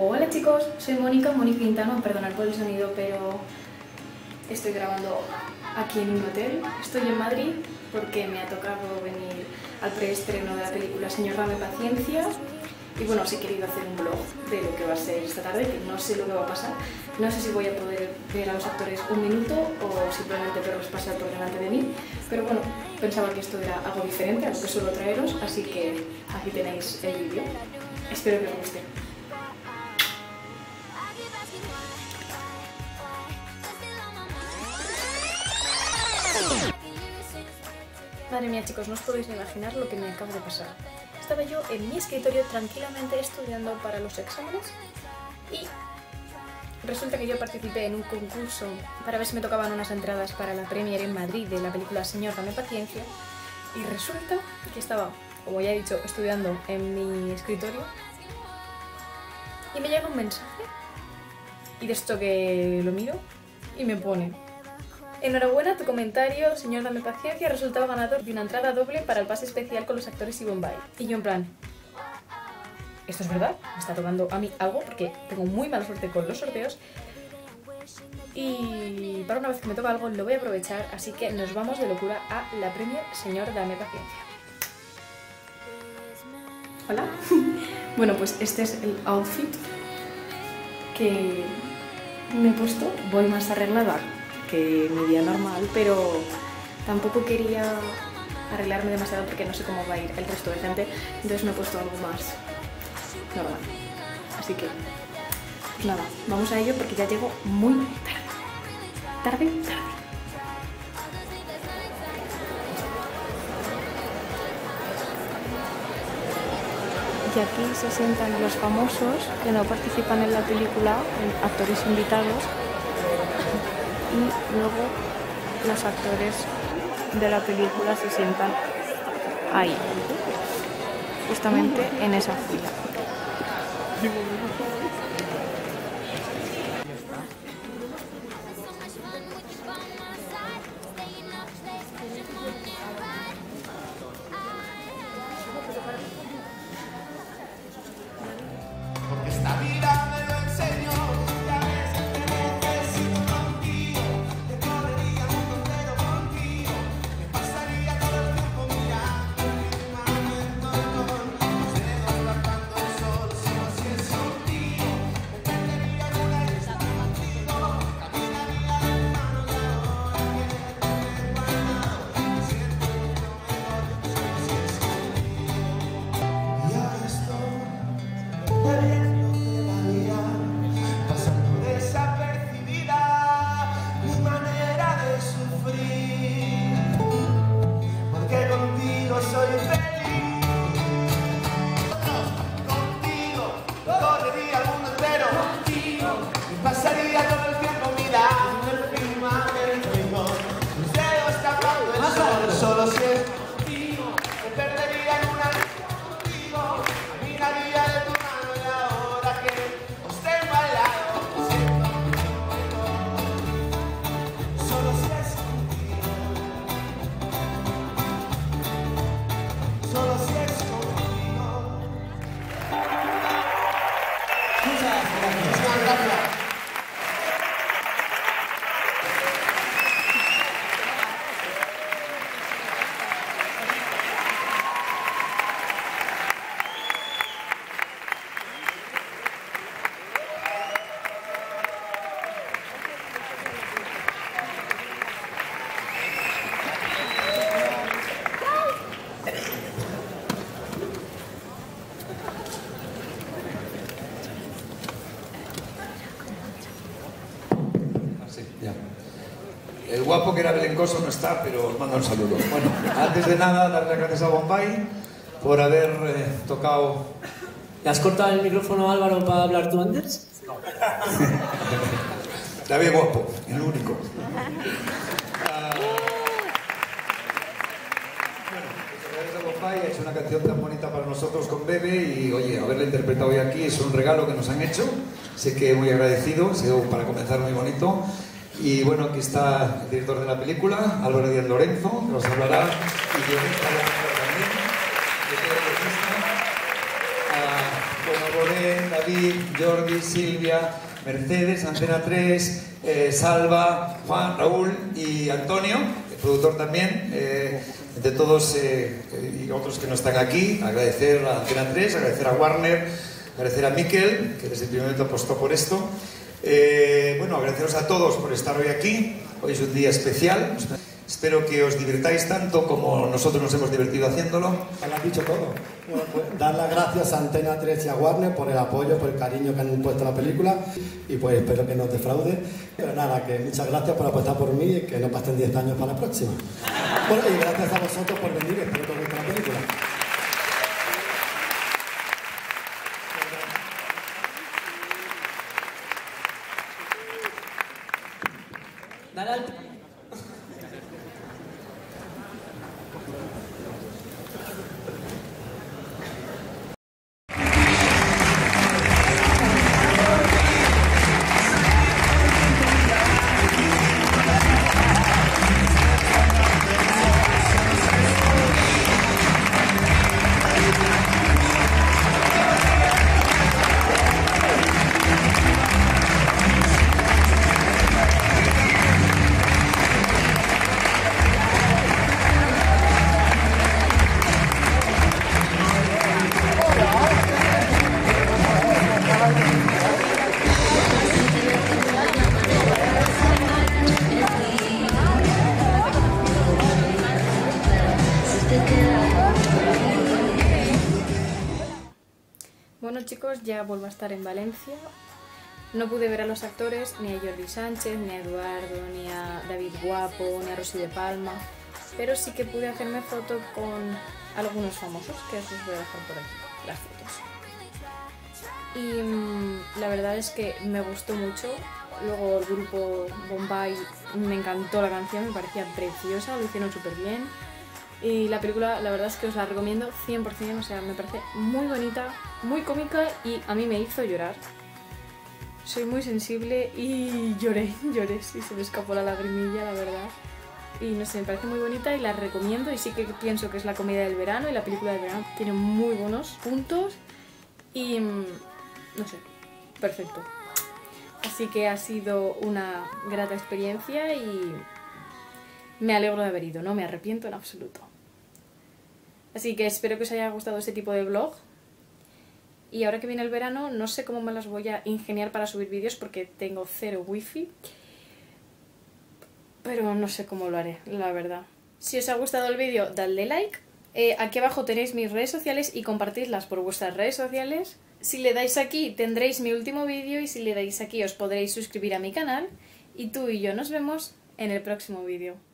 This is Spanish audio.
Hola chicos, soy Mónica Quintano, perdonad por el sonido, pero estoy grabando aquí en un hotel. Estoy en Madrid porque me ha tocado venir al preestreno de la película Señor dame paciencia. Y bueno, os he querido hacer un vlog de lo que va a ser esta tarde, que no sé lo que va a pasar. No sé si voy a poder ver a los actores un minuto o simplemente verlos pasar por delante de mí. Pero bueno, pensaba que esto era algo diferente a lo que suelo traeros, así que aquí tenéis el vídeo. Espero que os guste. Madre mía chicos, no os podéis imaginar lo que me acaba de pasar. Estaba yo en mi escritorio tranquilamente estudiando para los exámenes y resulta que yo participé en un concurso para ver si me tocaban unas entradas para la premiere en Madrid de la película Señor dame paciencia, y resulta que estaba, como ya he dicho, estudiando en mi escritorio y me llega un mensaje y de esto que lo miro y me pone: enhorabuena, tu comentario, Señor dame paciencia, resultado ganador de una entrada doble para el pase especial con los actores y Bombay. Y yo en plan, ¿esto es verdad? Me está tocando a mí algo porque tengo muy mala suerte con los sorteos. Y para una vez que me toca algo lo voy a aprovechar, así que nos vamos de locura a la premiere Señor dame paciencia. Hola. Bueno, pues este es el outfit que me he puesto. Voy más arreglada que mi día normal, pero tampoco quería arreglarme demasiado porque no sé cómo va a ir el resto de gente, entonces me he puesto algo más normal. Así que pues nada, vamos a ello porque ya llego muy tarde. Y aquí se sientan los famosos que no participan en la película, actores invitados, y luego los actores de la película se sientan ahí, justamente en esa fila. El guapo, que era Belencoso, no está, pero os manda un saludo. Bueno, antes de nada, dar las gracias a Bombay por haber tocado... ¿Le has cortado el micrófono a Álvaro para hablar tú antes? No. David Guapo, el único. Es una canción tan bonita para nosotros con Bebe y, oye, haberla interpretado hoy aquí es un regalo que nos han hecho. Sé que muy agradecido, para comenzar muy bonito. Y bueno, aquí está el director de la película, Álvaro Díaz Lorenzo, que nos hablará, y guionista también, como Godén, David, Jordi, Silvia, Mercedes, Antena 3, Salva, Juan, Raúl y Antonio, el productor también, de todos y otros que no están aquí. Agradecer a Antena 3, agradecer a Warner, agradecer a Miquel, que desde el primer momento apostó por esto. Bueno, agradeceros a todos por estar hoy aquí. Hoy es un día especial. Espero que os divirtáis tanto como nosotros nos hemos divertido haciéndolo. Lo has dicho todo. Bueno, pues, dar las gracias a Antena 3 y a Warner por el apoyo, por el cariño que han puesto a la película y pues espero que no os defraude. Pero nada, que muchas gracias por apostar por mí y que no pasen 10 años para la próxima. Bueno, y gracias a vosotros por venir, espero que os guste la película. Ya vuelvo a estar en Valencia. No pude ver a los actores, ni a Jordi Sánchez, ni a Eduardo, ni a David Guapo, ni a Rosy de Palma, pero sí que pude hacerme fotos con algunos famosos, que os voy a dejar por aquí las fotos. Y la verdad es que me gustó mucho. Luego el grupo Bombay, me encantó la canción, me parecía preciosa, lo hicieron súper bien. Y la película, la verdad es que os la recomiendo 100%, o sea, me parece muy bonita, muy cómica y a mí me hizo llorar. Soy muy sensible y lloré, sí, se me escapó la lagrimilla, la verdad. Y no sé, me parece muy bonita y la recomiendo y sí que pienso que es la comedia del verano y la película del verano tiene muy buenos puntos y no sé, perfecto. Así que ha sido una grata experiencia y me alegro de haber ido, no me arrepiento en absoluto. Así que espero que os haya gustado este tipo de vlog. Y ahora que viene el verano, no sé cómo me las voy a ingeniar para subir vídeos porque tengo cero wifi. Pero no sé cómo lo haré, la verdad. Si os ha gustado el vídeo, dadle like. Aquí abajo tenéis mis redes sociales y compartidlas por vuestras redes sociales. Si le dais aquí tendréis mi último vídeo y si le dais aquí os podréis suscribir a mi canal. Y tú y yo nos vemos en el próximo vídeo.